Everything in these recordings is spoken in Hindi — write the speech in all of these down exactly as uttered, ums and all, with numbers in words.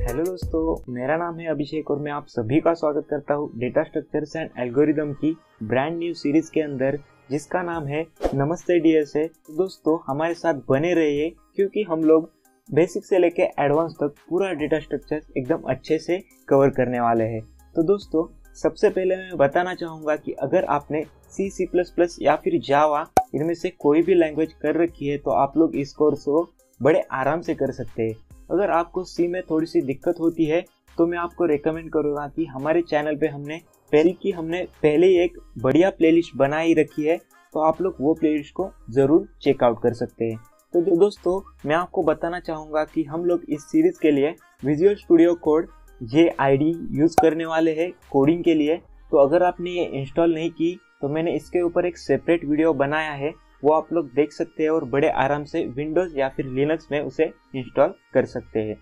हेलो दोस्तों, मेरा नाम है अभिषेक और मैं आप सभी का स्वागत करता हूँ डेटा स्ट्रक्चर्स एंड एल्गोरिदम की ब्रांड न्यू सीरीज के अंदर जिसका नाम है नमस्ते डी एस ए। दोस्तों हमारे साथ बने रहिए क्योंकि हम लोग बेसिक से लेके एडवांस तक पूरा डेटा स्ट्रक्चर एकदम अच्छे से कवर करने वाले हैं। तो दोस्तों सबसे पहले मैं बताना चाहूँगा कि अगर आपने सी सी प्लस प्लस या फिर जावा इनमें से कोई भी लैंग्वेज कर रखी है तो आप लोग इस कोर्स को बड़े आराम से कर सकते हैं। अगर आपको सी में थोड़ी सी दिक्कत होती है तो मैं आपको रेकमेंड करूँगा कि हमारे चैनल पे हमने पहले की हमने पहले ही एक बढ़िया प्लेलिस्ट बनाई रखी है, तो आप लोग वो प्लेलिस्ट को ज़रूर चेकआउट कर सकते हैं। तो दो दोस्तों मैं आपको बताना चाहूँगा कि हम लोग इस सीरीज़ के लिए विजुअल स्टूडियो कोड ये आई डी यूज़ करने वाले हैं कोडिंग के लिए। तो अगर आपने ये इंस्टॉल नहीं की तो मैंने इसके ऊपर एक सेपरेट वीडियो बनाया है, वो आप लोग देख सकते हैं और बड़े आराम से विंडोज़ या फिर लिनक्स में उसे इंस्टॉल कर सकते हैं।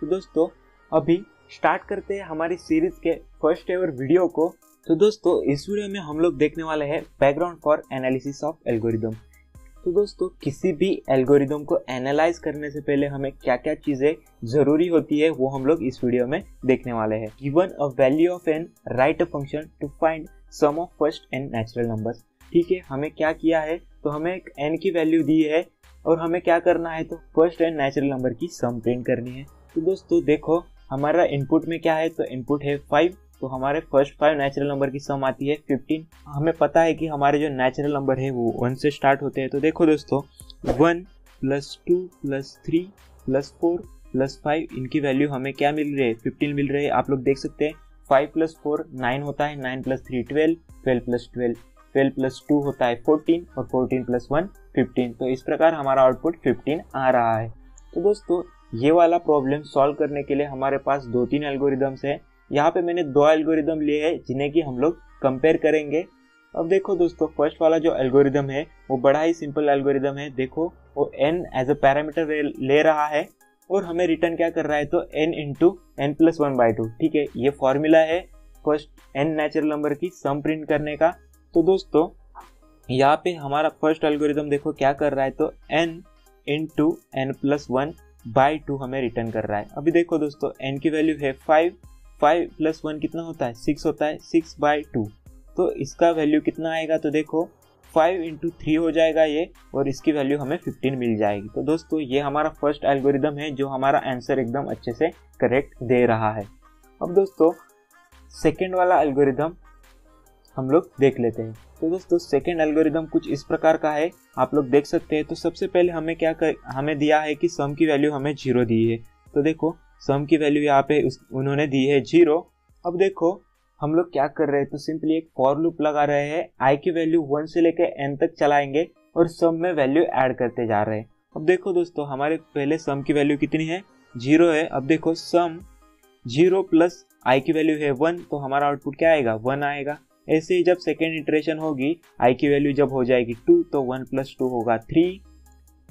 तो दोस्तों अभी स्टार्ट करते हैं हमारी सीरीज़ के फर्स्ट एवर वीडियो को। तो दोस्तों इस वीडियो में हम लोग देखने वाले हैं background for analysis of algorithm. तो दोस्तों किसी भी एल्गोरिदम को एनालाइज करने से पहले हमें क्या क्या चीज़ें ज़रूरी होती है वो हम लोग इस वीडियो में देखने वाले हैं। Given a value of n write a function to find sum of first and natural numbers. ठीक है, हमें क्या किया है तो हमें एक एन की वैल्यू दी है और हमें क्या करना है तो फर्स्ट एंड नेचुरल नंबर की सम प्रिंट करनी है। तो दोस्तों देखो हमारा इनपुट में क्या है तो इनपुट है फाइव, तो हमारे फर्स्ट फाइव नेचुरल नंबर की सम आती है फिफ्टीन। हमें पता है कि हमारे जो नेचुरल नंबर है वो वन से स्टार्ट होते हैं। तो देखो दोस्तों one plus two plus three plus four plus five इनकी वैल्यू हमें क्या मिल रही है फिफ्टीन मिल रही है। आप लोग देख सकते हैं फाइव प्लस फोर नाइन होता है, nine plus three twelve, twelve plus twelve, twelve plus two होता है फोर्टीन और फोर्टीन प्लस वन फिफ्टीन। तो इस प्रकार हमारा आउटपुट फिफ्टीन आ रहा है। तो दोस्तों ये वाला प्रॉब्लम सॉल्व करने के लिए हमारे पास दो तीन एल्गोरिदम्स हैं। यहाँ पे मैंने दो एल्गोरिदम लिए हैं जिन्हें कि हम लोग कंपेयर करेंगे। अब देखो दोस्तों फर्स्ट वाला जो एल्गोरिदम है वो बड़ा ही सिंपल एल्गोरिदम है। देखो वो n एज अ पैरामीटर ले रहा है और हमें रिटर्न क्या कर रहा है तो n into n plus one by two. ठीक है, ये फॉर्मूला है फर्स्ट n नेचुरल नंबर की सम प्रिंट करने का। तो दोस्तों यहाँ पे हमारा फर्स्ट एल्गोरिदम देखो क्या कर रहा है तो n into n plus one by two हमें रिटर्न कर रहा है। अभी देखो दोस्तों n की वैल्यू है फाइव, फाइव प्लस वन कितना होता है सिक्स होता है, सिक्स बाई टू। तो इसका वैल्यू कितना आएगा तो देखो फाइव इंटू थ्री हो जाएगा ये और इसकी वैल्यू हमें फिफ्टीन मिल जाएगी। तो दोस्तों ये हमारा फर्स्ट एल्गोरिदम है जो हमारा आंसर एकदम अच्छे से करेक्ट दे रहा है। अब दोस्तों सेकंड वाला एल्गोरिदम हम लोग देख लेते हैं। तो दोस्तों सेकंड एल्गोरिदम कुछ इस प्रकार का है, आप लोग देख सकते हैं। तो सबसे पहले हमें क्या कर, हमें दिया है कि सम की वैल्यू हमें जीरो दी है। तो देखो सम की वैल्यू यहाँ पे उस, उन्होंने दी है जीरो। अब देखो हम लोग क्या कर रहे हैं तो सिंपली एक फॉर लूप लगा रहे हैं, आई की वैल्यू वन से लेकर एन तक चलाएंगे और सम में वैल्यू ऐड करते जा रहे हैं। अब देखो दोस्तों हमारे पहले सम की वैल्यू कितनी है जीरो है। अब देखो सम जीरो प्लस आई की वैल्यू है वन, तो हमारा आउटपुट क्या आएगा वन आएगा। ऐसे ही जब सेकेंड इटरेशन होगी आई की वैल्यू जब हो जाएगी टू तो वन प्लस टू होगा थ्री।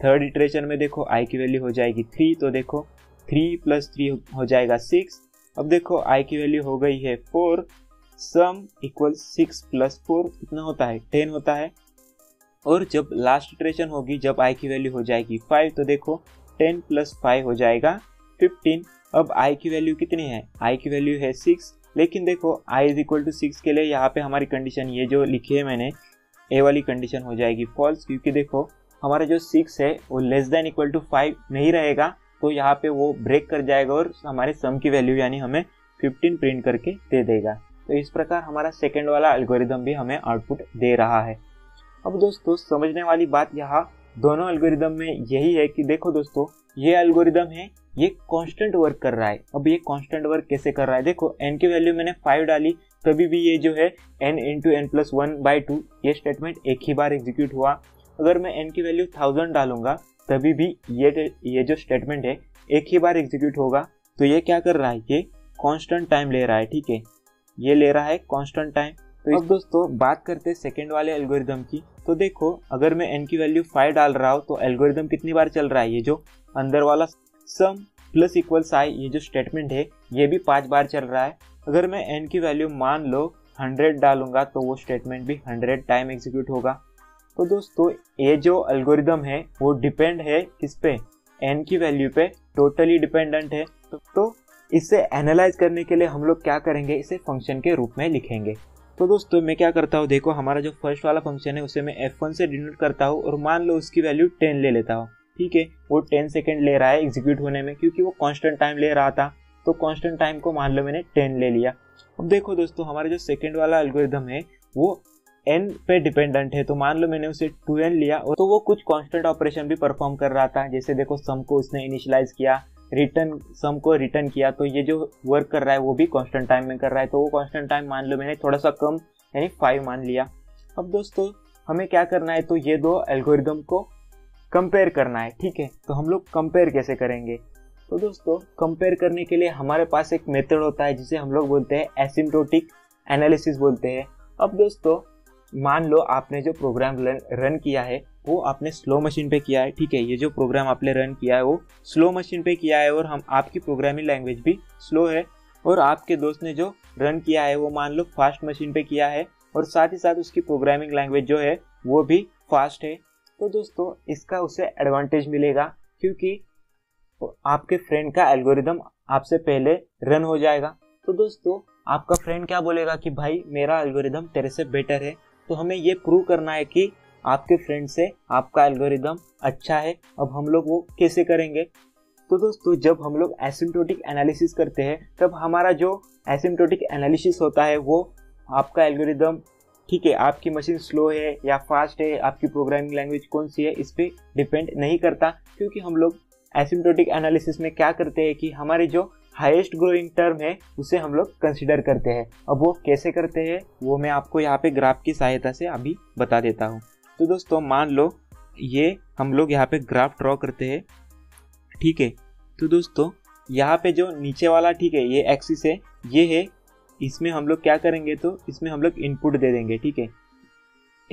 थर्ड इटरेशन में देखो आई की वैल्यू हो जाएगी थ्री, तो देखो थ्री प्लस थ्री हो जाएगा सिक्स। अब देखो आई की वैल्यू हो गई है four, sum equal six plus four कितना होता है टेन होता है। और जब लास्ट इटरेशन होगी जब आई की वैल्यू हो जाएगी फाइव, तो देखो टेन प्लस फाइव हो जाएगा फिफ्टीन। अब आई की वैल्यू कितनी है आई की वैल्यू है सिक्स, लेकिन देखो i is equal to six के लिए यहाँ पे हमारी कंडीशन ये जो लिखी है मैंने ए वाली कंडीशन हो जाएगी फॉल्स, क्योंकि देखो हमारा जो सिक्स है वो less than equal to five नहीं रहेगा। तो यहाँ पे वो ब्रेक कर जाएगा और हमारे सम की वैल्यू यानी हमें फिफ्टीन प्रिंट करके दे देगा। तो इस प्रकार हमारा सेकंड वाला एल्गोरिदम भी हमें आउटपुट दे रहा है। अब दोस्तों समझने वाली बात यहाँ दोनों एल्गोरिदम में यही है कि देखो दोस्तों ये एल्गोरिदम है ये कांस्टेंट वर्क कर रहा है। अब ये कांस्टेंट वर्क कैसे कर रहा है देखो एन की वैल्यू मैंने फाइव डाली तभी भी ये जो है n into n plus one by two ये स्टेटमेंट एक ही बार एग्जीक्यूट हुआ। अगर मैं एन की वैल्यू थाउजेंड डालूंगा तभी भी ये ये जो स्टेटमेंट है एक ही बार एग्जीक्यूट होगा। तो ये क्या कर रहा है ये कांस्टेंट टाइम ले रहा है। ठीक है, ये ले रहा है कांस्टेंट टाइम। तो अब दोस्तों बात करते हैं सेकेंड वाले एल्गोरिदम की। तो देखो अगर मैं n की वैल्यू फाइव डाल रहा हूँ तो एल्गोरिदम कितनी बार चल रहा है ये जो अंदर वाला सम प्लस इक्वल्स आई ये जो स्टेटमेंट है ये भी पाँच बार चल रहा है। अगर मैं n की वैल्यू मान लो हंड्रेड डालूंगा तो वो स्टेटमेंट भी हंड्रेड टाइम एग्जीक्यूट होगा। तो दोस्तों ये जो एल्गोरिदम है वो डिपेंड है किस पे, एन की वैल्यू पे, टोटली डिपेंडेंट है। तो, तो इसे एनालाइज करने के लिए हम लोग क्या करेंगे, इसे फंक्शन के रूप में लिखेंगे। तो दोस्तों मैं क्या करता हूँ, देखो हमारा जो फर्स्ट वाला फंक्शन है उसे मैं एफ वन से डिनोट करता हूँ और मान लो उसकी वैल्यू टेन ले लेता हूँ। ठीक है, वो टेन सेकेंड ले रहा है एग्जीक्यूट होने में, क्योंकि वो कॉन्स्टेंट टाइम ले रहा था, तो कॉन्स्टेंट टाइम को मान लो मैंने टेन ले लिया। अब देखो दोस्तों हमारा जो सेकेंड वाला एल्गोरिदम है वो एन पे डिपेंडेंट है, तो मान लो मैंने उसे टू एन लिया और तो वो कुछ कांस्टेंट ऑपरेशन भी परफॉर्म कर रहा था। जैसे देखो सम को उसने इनिशियलाइज किया, रिटर्न सम को रिटर्न किया, तो ये जो वर्क कर रहा है वो भी कांस्टेंट टाइम में कर रहा है, तो वो कांस्टेंट टाइम मान लो मैंने थोड़ा सा कम यानी फाइव मान लिया। अब दोस्तों हमें क्या करना है, तो ये दो एल्गोरिदम को कंपेयर करना है। ठीक है, तो हम लोग कंपेयर कैसे करेंगे, तो दोस्तों कंपेयर करने के लिए हमारे पास एक मेथड होता है जिसे हम लोग बोलते हैं एसिम्प्टोटिक एनालिसिस बोलते हैं। अब दोस्तों मान लो आपने जो प्रोग्राम रन किया है वो आपने स्लो मशीन पे किया है। ठीक है, ये जो प्रोग्राम आपने रन किया है वो स्लो मशीन पे किया है और हम आपकी प्रोग्रामिंग लैंग्वेज भी स्लो है, और आपके दोस्त ने जो रन किया है वो मान लो फास्ट मशीन पे किया है और साथ ही साथ उसकी प्रोग्रामिंग लैंग्वेज जो है वो भी फास्ट है। तो दोस्तों इसका उसे एडवांटेज मिलेगा क्योंकि आपके फ्रेंड का एल्गोरिदम आपसे पहले रन हो जाएगा। तो दोस्तों आपका फ्रेंड क्या बोलेगा कि भाई मेरा एल्गोरिदम तेरे से बेटर है, तो हमें ये प्रूव करना है कि आपके फ्रेंड से आपका एल्गोरिदम अच्छा है। अब हम लोग वो कैसे करेंगे, तो दोस्तों जब हम लोग एसिम्प्टोटिक एनालिसिस करते हैं तब हमारा जो एसिम्प्टोटिक एनालिसिस होता है वो आपका एल्गोरिदम, ठीक है, आपकी मशीन स्लो है या फास्ट है, आपकी प्रोग्रामिंग लैंग्वेज कौन सी है, इस पर डिपेंड नहीं करता। क्योंकि हम लोग एसिम्प्टोटिक एनालिसिस में क्या करते हैं कि हमारे जो हाईएस्ट ग्रोइंग टर्म है उसे हम लोग कंसिडर करते हैं। अब वो कैसे करते हैं वो मैं आपको यहाँ पे ग्राफ की सहायता से अभी बता देता हूँ। तो दोस्तों मान लो ये हम लोग यहाँ पे ग्राफ ड्रॉ करते हैं। ठीक है, तो दोस्तों यहाँ पे जो नीचे वाला, ठीक है, ये एक्सिस है, ये है, इसमें हम लोग क्या करेंगे, तो इसमें हम लोग इनपुट दे देंगे। ठीक है,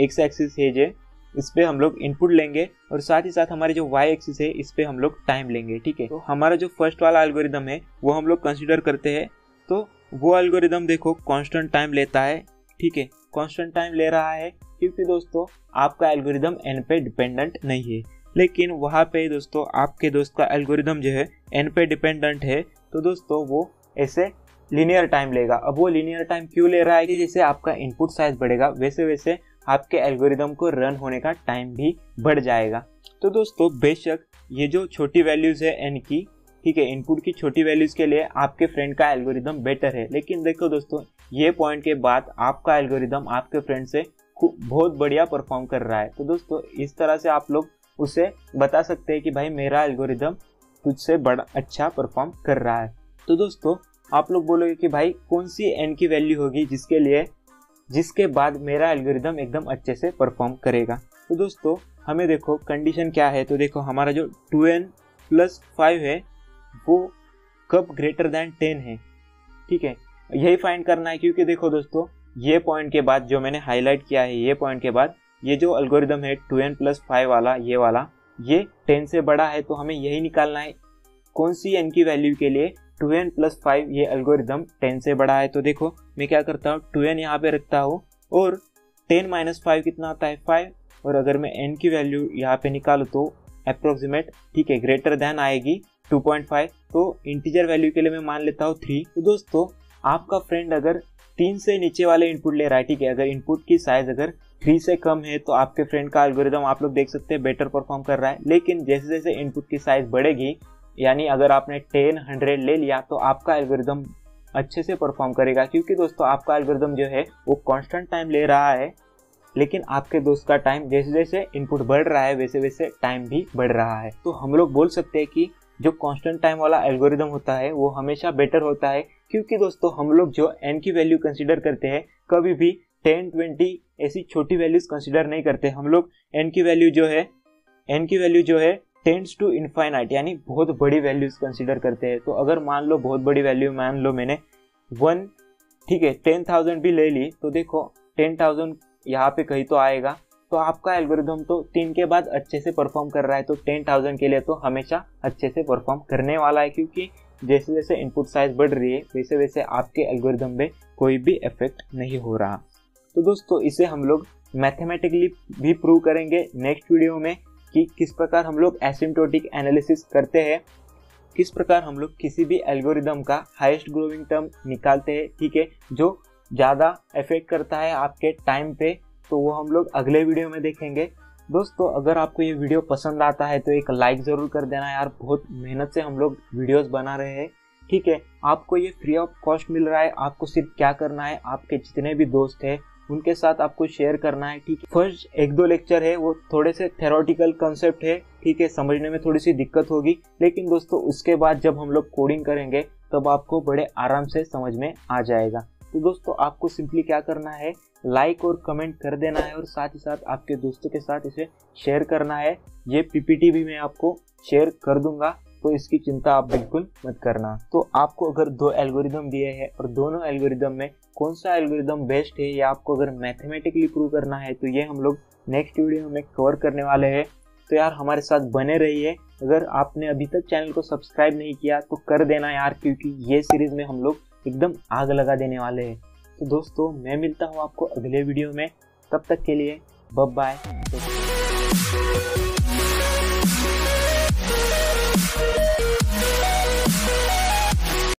एक्स एक्सिस है जे, इस पे हम लोग इनपुट लेंगे और साथ ही साथ हमारे जो वाई एक्सिस है इस पे हम लोग टाइम लेंगे। ठीक है, तो हमारा जो फर्स्ट वाला एल्गोरिदम है वो हम लोग कंसीडर करते हैं। तो वो एल्गोरिदम देखो कांस्टेंट टाइम लेता है। ठीक है, कांस्टेंट टाइम ले रहा है क्योंकि दोस्तों आपका एल्गोरिदम एन पे डिपेंडेंट नहीं है। लेकिन वहाँ पे दोस्तों आपके दोस्त का एल्गोरिदम जो है एन पे डिपेंडेंट है, तो दोस्तों वो ऐसे लीनियर टाइम लेगा। अब वो लीनियर टाइम क्यों ले रहा है कि जैसे आपका इनपुट साइज बढ़ेगा वैसे वैसे आपके एल्गोरिदम को रन होने का टाइम भी बढ़ जाएगा। तो दोस्तों बेशक ये जो छोटी वैल्यूज़ है एन की, ठीक है, इनपुट की छोटी वैल्यूज़ के लिए आपके फ्रेंड का एल्गोरिदम बेटर है, लेकिन देखो दोस्तों ये पॉइंट के बाद आपका एल्गोरिदम आपके फ्रेंड से बहुत बढ़िया परफॉर्म कर रहा है। तो दोस्तों इस तरह से आप लोग उसे बता सकते हैं कि भाई मेरा एल्गोरिदम तुझसे बड़ा अच्छा परफॉर्म कर रहा है। तो दोस्तों आप लोग बोलोगे कि भाई कौन सी एन की वैल्यू होगी जिसके लिए जिसके बाद मेरा एल्गोरिदम एकदम अच्छे से परफॉर्म करेगा। तो दोस्तों हमें देखो कंडीशन क्या है, तो देखो हमारा जो टू एन प्लस फाइव है वो कब ग्रेटर दैन टेन है। ठीक है, यही फाइंड करना है क्योंकि देखो दोस्तों ये पॉइंट के बाद जो मैंने हाईलाइट किया है, ये पॉइंट के बाद ये जो एल्गोरिदम है टू एन प्लस फाइव वाला, ये वाला, ये टेन से बड़ा है, तो हमें यही निकालना है कौन सी एन की वैल्यू के लिए टू एन प्लस फाइव ये एल्गोरिदम टेन से बड़ा है। तो देखो मैं क्या करता हूँ, टू एन यहाँ पे रखता हूँ और टेन माइनस फाइव कितना आता है, फाइव, और अगर मैं n की वैल्यू यहाँ पे निकालूँ तो अप्रोक्सीमेट, ठीक है, ग्रेटर दैन आएगी टू पॉइंट फाइव, तो इंटीजर वैल्यू के लिए मैं मान लेता हूँ थ्री। तो दोस्तों आपका फ्रेंड अगर तीन से नीचे वाले इनपुट ले रहा है, ठीक है, अगर इनपुट की साइज अगर थ्री से कम है तो आपके फ्रेंड का एल्गोरिदम आप लोग देख सकते हैं बेटर परफॉर्म कर रहा है। लेकिन जैसे जैसे इनपुट की साइज बढ़ेगी, यानी अगर आपने टेन हंड्रेड ले लिया तो आपका एल्गोरिदम अच्छे से परफॉर्म करेगा, क्योंकि दोस्तों आपका एल्गोरिदम जो है वो कांस्टेंट टाइम ले रहा है, लेकिन आपके दोस्त का टाइम जैसे जैसे इनपुट बढ़ रहा है वैसे वैसे टाइम भी बढ़ रहा है। तो हम लोग बोल सकते हैं कि जो कांस्टेंट टाइम वाला एल्गोरिदम होता है वो हमेशा बेटर होता है, क्योंकि दोस्तों हम लोग जो एन की वैल्यू कंसिडर करते हैं कभी भी टेन ट्वेंटी ऐसी छोटी वैल्यूज कंसिडर नहीं करते। हम लोग एन की वैल्यू जो है एन की वैल्यू जो है टेंड्स टू इनफाइनाइट, यानी बहुत बड़ी वैल्यूज कंसिडर करते हैं। तो अगर मान लो बहुत बड़ी वैल्यू, मान लो मैंने वन, ठीक है, टेन थाउजेंड भी ले ली, तो देखो टेन थाउजेंड यहाँ पे कहीं तो आएगा, तो आपका एल्गोरिदम तो तीन के बाद अच्छे से परफॉर्म कर रहा है, तो टेन थाउजेंड के लिए तो हमेशा अच्छे से परफॉर्म करने वाला है, क्योंकि जैसे जैसे इनपुट साइज बढ़ रही है वैसे वैसे आपके एल्गोरिदम में कोई भी इफेक्ट नहीं हो रहा। तो दोस्तों इसे हम लोग मैथमेटिकली भी प्रूव करेंगे नेक्स्ट वीडियो में कि किस प्रकार हम लोग एसिम्प्टोटिक एनालिसिस करते हैं, किस प्रकार हम लोग किसी भी एल्गोरिदम का हाईएस्ट ग्रोइंग टर्म निकालते हैं, ठीक है, जो ज़्यादा इफेक्ट करता है आपके टाइम पे, तो वो हम लोग अगले वीडियो में देखेंगे। दोस्तों अगर आपको ये वीडियो पसंद आता है तो एक लाइक ज़रूर कर देना यार, बहुत मेहनत से हम लोग वीडियोस बना रहे हैं, ठीक है। आपको ये फ्री ऑफ कॉस्ट मिल रहा है, आपको सिर्फ क्या करना है, आपके जितने भी दोस्त हैं उनके साथ आपको शेयर करना है, ठीक है। फर्स्ट एक दो लेक्चर है वो थोड़े से थ्योरेटिकल कंसेप्ट है, ठीक है, समझने में थोड़ी सी दिक्कत होगी, लेकिन दोस्तों उसके बाद जब हम लोग कोडिंग करेंगे तब आपको बड़े आराम से समझ में आ जाएगा। तो दोस्तों आपको सिंपली क्या करना है, लाइक और कमेंट कर देना है और साथ ही साथ आपके दोस्तों के साथ इसे शेयर करना है। ये पीपीटी भी मैं आपको शेयर कर दूंगा, तो इसकी चिंता आप बिल्कुल मत करना। तो आपको अगर दो एल्गोरिदम दिए हैं और दोनों एल्गोरिदम में कौन सा एल्गोरिदम बेस्ट है या आपको अगर मैथमेटिकली प्रूव करना है, तो ये हम लोग नेक्स्ट वीडियो में कवर करने वाले हैं। तो यार हमारे साथ बने रहिए। अगर आपने अभी तक चैनल को सब्सक्राइब नहीं किया तो कर देना यार, क्योंकि ये सीरीज में हम लोग एकदम आग लगा देने वाले हैं। तो दोस्तों मैं मिलता हूँ आपको अगले वीडियो में, तब तक के लिए बाय बाय।